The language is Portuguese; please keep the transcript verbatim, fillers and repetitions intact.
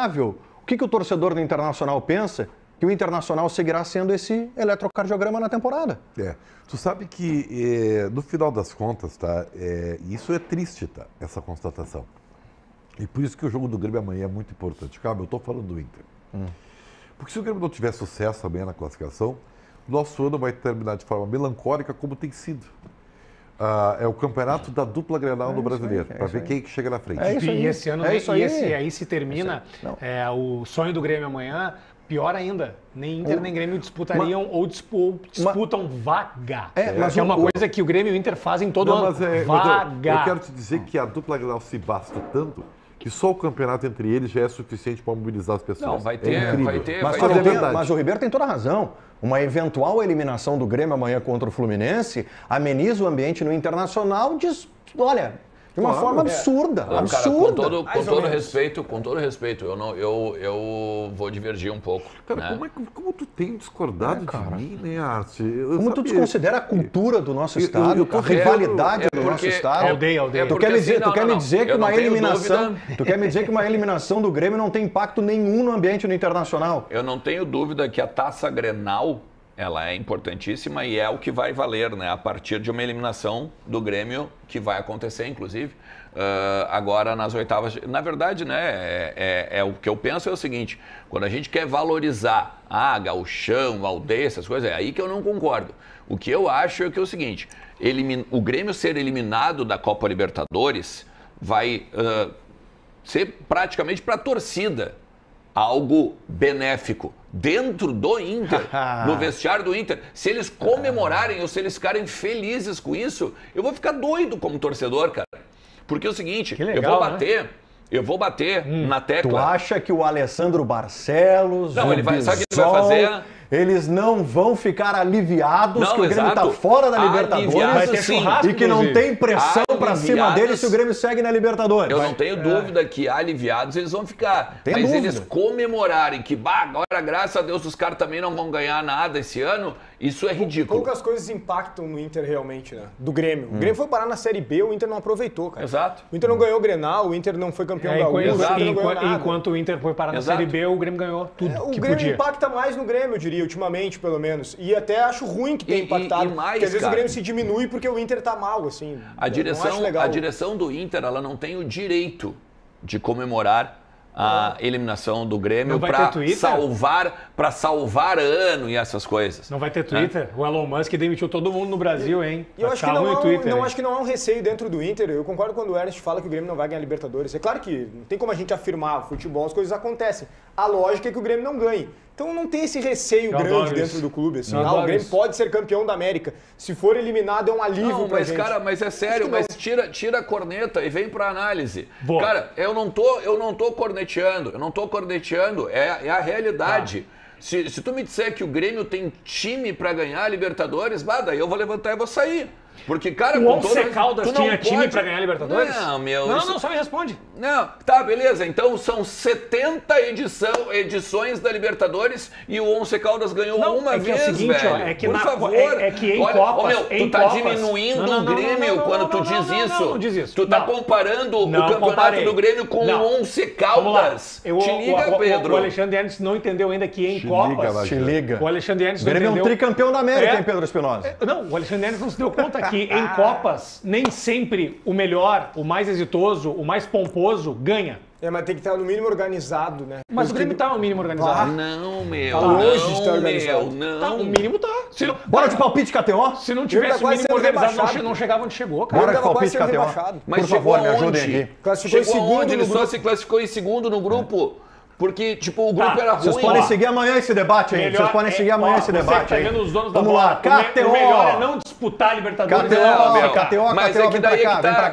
inevitável. O que, que o torcedor do Internacional pensa? Que o Internacional seguirá sendo esse eletrocardiograma na temporada. É. Tu sabe que, é, no final das contas, tá? É, isso é triste, tá? Essa constatação. E por isso que o jogo do Grêmio amanhã é muito importante. Calma, eu estou falando do Inter. Hum. Porque se o Grêmio não tiver sucesso amanhã na classificação, nosso ano vai terminar de forma melancólica, como tem sido. Ah, é o campeonato da dupla Grenal é no Brasileiro, é para ver aí. Quem que chega na frente. É isso aí. E esse ano, é isso aí. E esse, aí se termina é, o sonho do Grêmio amanhã. Pior ainda, nem Inter o... nem Grêmio disputariam mas... ou dispu... disputam mas... vaga. É, mas é uma o... coisa que o Grêmio e o Inter fazem todo Não, ano. Mas é, vaga. Eu quero te dizer que a dupla Grenal se basta tanto que só o campeonato entre eles já é suficiente para mobilizar as pessoas. Não, vai ter, é vai ter. Mas, vai ter. Mas, é mas o Ribeiro tem toda a razão. Uma eventual eliminação do Grêmio amanhã contra o Fluminense ameniza o ambiente no Internacional de... Olha... De uma claro, forma absurda, é. absurda. Cara, com todo, com todo respeito, com todo respeito, eu, não, eu, eu vou divergir um pouco. Cara, né? como, é que, como tu tem discordado é, cara. de mim, né, Arte? Eu, como sabe, tu desconsidera a cultura do nosso eu, estado, eu, eu, a rivalidade é, do porque, nosso estado? Aldeia, aldeia. É tu quer me dizer, assim, não, tu quer não, me dizer não, que uma eliminação, tu quer me dizer que uma eliminação do Grêmio não tem impacto nenhum no ambiente no Internacional? Eu não tenho dúvida que a Taça Grenal ela é importantíssima e é o que vai valer, né? A partir de uma eliminação do Grêmio, que vai acontecer, inclusive, uh, agora nas oitavas. Na verdade, né, é, é, é o que eu penso é o seguinte, quando a gente quer valorizar ah, Gauchão, Aldeia, essas coisas, é aí que eu não concordo. O que eu acho é que é o seguinte, elimin... o Grêmio ser eliminado da Copa Libertadores vai uh, ser praticamente para a torcida algo benéfico. Dentro do Inter, no vestiário do Inter, se eles comemorarem ou se eles ficarem felizes com isso, eu vou ficar doido como torcedor, cara. Porque é o seguinte, legal, eu vou bater, né? eu vou bater hum, na tecla. Tu acha que o Alessandro Barcelos, não, o ele vai, sabe o que ele vai fazer? Eles não vão ficar aliviados não, que o Grêmio está fora da Libertadores aliviados, sim, e que não tem pressão para cima deles se o Grêmio segue na Libertadores. Eu vai, não tenho é. dúvida que aliviados eles vão ficar. Tem mas dúvida. Eles comemorarem que, bah, agora graças a Deus os caras também não vão ganhar nada esse ano, isso é ridículo. Poucas as coisas impactam no Inter realmente, né? Do Grêmio. Hum. O Grêmio foi parar na Série B, o Inter não aproveitou, cara. Exato. O Inter não ganhou o Grenal, o Inter não foi campeão é, da U, exato, o enquanto o Inter foi parar na exato. Série B, o Grêmio ganhou tudo é, o que Grêmio podia. Impacta mais no Grêmio, eu diria. Ultimamente, pelo menos. E até acho ruim que tenha impactado. E, e mais, porque às vezes cara, o Grêmio se diminui porque o Inter tá mal, assim. A direção, a direção do Inter, ela não tem o direito de comemorar a eliminação do Grêmio para salvar, para salvar ano e essas coisas. Não vai ter Twitter? É. O Elon Musk demitiu todo mundo no Brasil, hein? E eu acho que, não há um, Twitter, não acho que não há um receio dentro do Inter. Eu concordo quando o Ernst fala que o Grêmio não vai ganhar Libertadores. É claro que não tem como a gente afirmar, futebol, as coisas acontecem. A lógica é que o Grêmio não ganhe. Então não tem esse receio eu grande dentro isso. do clube. Assim. Ah, o Grêmio isso. pode ser campeão da América. Se for eliminado é um alívio para gente. Mas cara, mas é sério, mas tira, tira a corneta e vem para análise. Boa. Cara, eu não tô, eu não tô corneteando, eu não tô corneteando, é, é a realidade. Ah. Se, se tu me disser que o Grêmio tem time para ganhar a Libertadores, bah, daí eu vou levantar e vou sair. Porque, cara, o Once Caldas tinha pode... time pra ganhar a Libertadores? Não, meu... Não, isso... não, só me responde. Não, tá, beleza. Então são setenta edição, edições da Libertadores e o Once Caldas ganhou não, uma é que vez, é o seguinte, velho. Ó, é que Por na... favor. É, é que em Olha, Copas... Ó, meu, tu em tá Copas... diminuindo não, não, o Grêmio não, não, não, quando não, não, tu diz não, não, isso. Não, não diz isso. Tu tá não. comparando não, o campeonato comparei. do Grêmio com não. o Once Caldas. Eu, Te liga, o, Pedro. O Alexandre Ernst não entendeu ainda que em Copas... Te liga. O Alexandre Ernst não entendeu... O Grêmio é um tricampeão da América, hein, Pedro Espinosa? Não, o Alexandre Ernst não se deu conta que em Copas, nem sempre o melhor, o mais exitoso, o mais pomposo ganha. É, mas tem que estar no mínimo organizado, né? Mas Porque o Grêmio tá no mínimo organizado. Ah, não, meu. Tá longe de estar organizado. Não. Tá, o mínimo tá. Se não, Bora cara, de palpite K T O? Se não tivesse o mínimo organizado, não, não chegava onde chegou, cara. Bora de palpite K T O. Mas Por favor, aonde? me ajudem aqui. Classificou chegou em segundo. Ele só se classificou em segundo no grupo. É. Porque, tipo, o grupo tá, era ruim. Vocês podem ó. seguir amanhã esse debate aí. Melhor vocês podem é, seguir amanhã ó, esse debate tá aí. Os donos Vamos da lá, K T O. O melhor é não disputar a Libertadores. K T O, não, K T O, K T O, mas K T O, é que daí é que tá.